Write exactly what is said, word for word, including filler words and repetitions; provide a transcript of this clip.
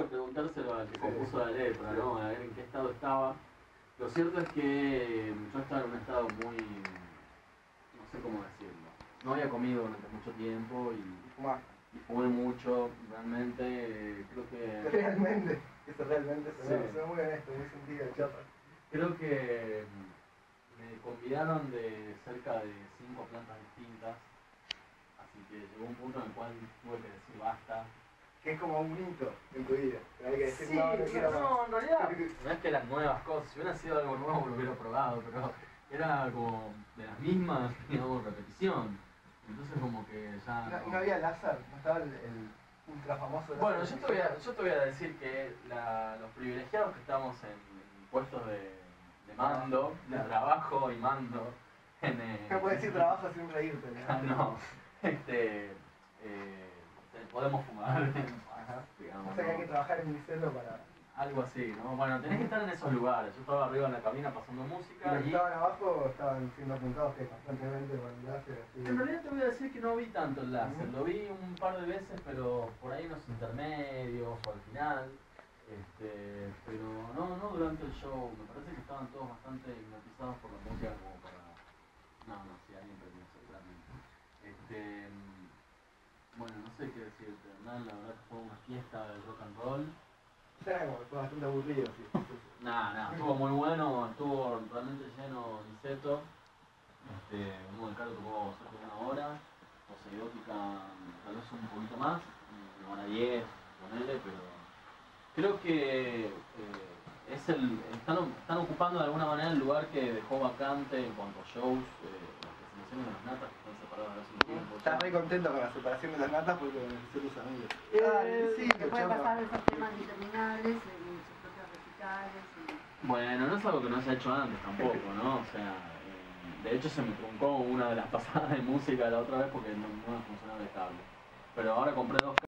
que preguntárselo al que compuso la letra, ¿no? A ver en qué estado estaba. Lo cierto es que yo estaba en un estado muy... no sé cómo decirlo. No había comido durante mucho tiempo y, y fumé mucho, realmente, creo que... Realmente, eso realmente se ve, sí. Se ve muy honesto, muy sentido, chapa. Creo que me convidaron de cerca de cinco plantas distintas, así que llegó un punto en el cual tuve que decir basta. Que es como un hito en tu vida. Hay que decir, sí, no, no, quiero no, más. En realidad no es que las nuevas cosas, si hubiera sido algo nuevo lo hubiera probado, pero era como de las mismas, teníamos repetición. Entonces como que ya... No, como... no había láser, no estaba el, el ultra famoso láser. Bueno, yo te, voy a, yo te voy a decir que la, los privilegiados que estamos en, en puestos de, de mando, de no. trabajo y mando... En, eh, no puedes decir trabajo sin reírte. No, no este... Eh, podemos fumar, ajá, digamos, o sea que hay que trabajar en mi celda para... Algo así, ¿no? Bueno, tenés que estar en esos lugares. Yo estaba arriba en la cabina pasando música. ¿Y, y... estaban abajo o estaban siendo apuntados que constantemente con el láser? Así... En realidad te voy a decir que no vi tanto el láser. Uh-huh. Lo vi un par de veces, pero por ahí en los intermedios o al final. Este, pero no, no durante el show. Me parece que estaban todos bastante hipnotizados por la música como para... No, no, si alguien perdió seguramente. Este... Bueno, no sé qué decirte, Hernán, la verdad que fue una fiesta de rock and roll. Fue bastante aburrido, sí. Nah, nah, estuvo muy bueno, estuvo realmente lleno de seto. Este, uno del Caro tocó cerca de una hora, Poseidótica tal vez un poquito más, una hora diez, ponele, pero... Creo que eh, es el, están, están ocupando de alguna manera el lugar que dejó vacante en cuanto a shows. Eh, De las natas que están separadas hace un tiempo. Estás re contento con la separación de las natas porque son tus amigos. Eh, sí, que pueden pasar esos temas interminables en sus propios recitales. Y... Bueno, no es algo que no se ha hecho antes tampoco, ¿no? O sea, eh, de hecho se me truncó una de las pasadas de música la otra vez porque no, no funcionaba el cable. Pero ahora compré dos